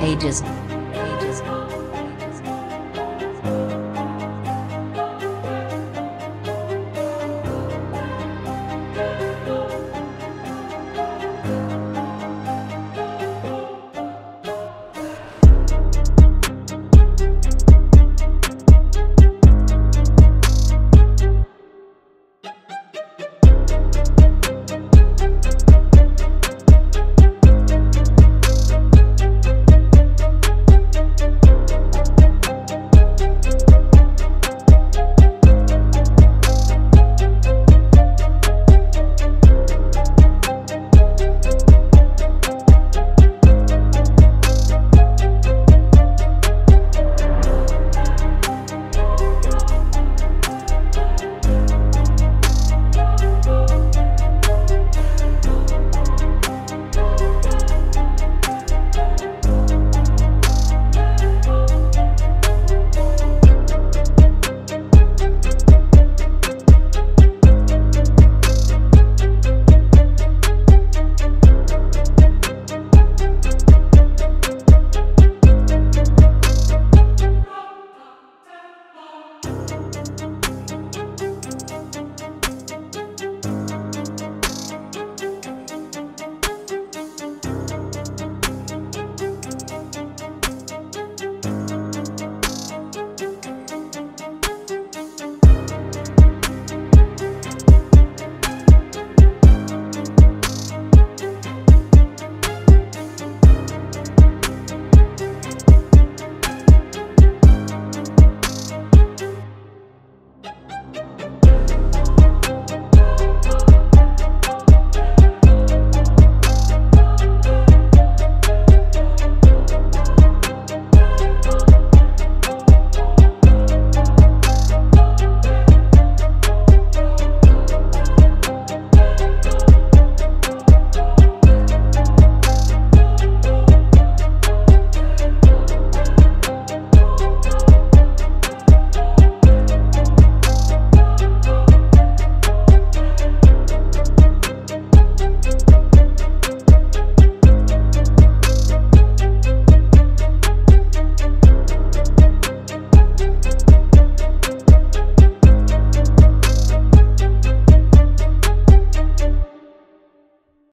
Ages.